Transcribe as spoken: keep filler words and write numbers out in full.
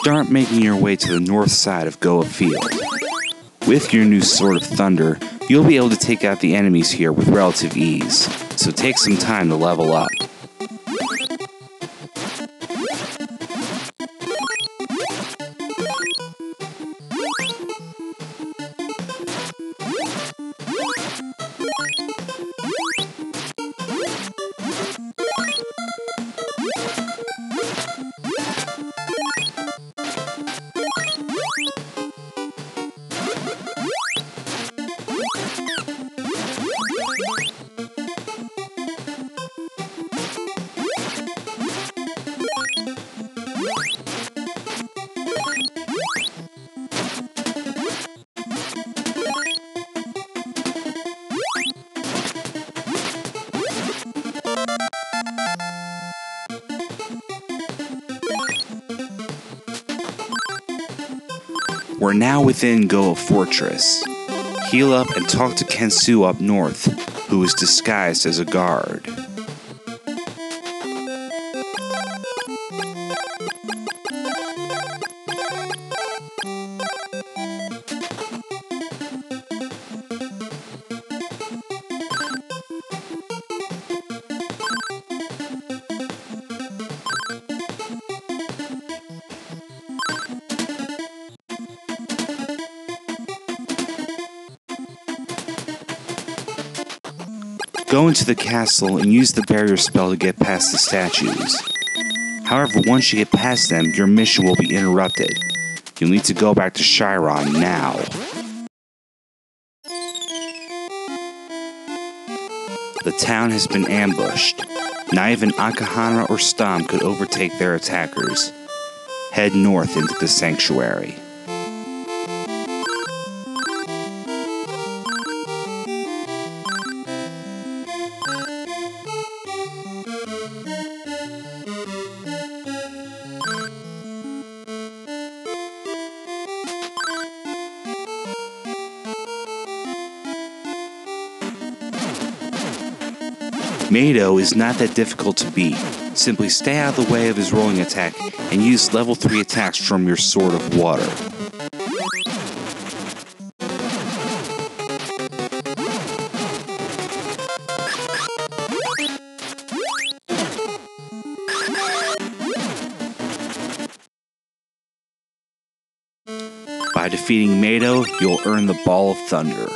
start making your way to the north side of Goa Field. With your new Sword of Thunder, you'll be able to take out the enemies here with relative ease, so take some time to level up. We're now within Goa Fortress. Heal up and talk to Kensu up north, who is disguised as a guard. Go into the castle and use the barrier spell to get past the statues. However, once you get past them, your mission will be interrupted. You'll need to go back to Shyron now. The town has been ambushed. Not even Akahana or Stom could overtake their attackers. Head north into the sanctuary. Mado is not that difficult to beat. Simply stay out of the way of his rolling attack and use level three attacks from your Sword of Water. By defeating Mado, you'll earn the Ball of Thunder.